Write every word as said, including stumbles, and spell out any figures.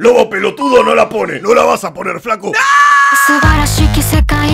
Lobo pelotudo no la pone, no la vas a poner, flaco. ¡No!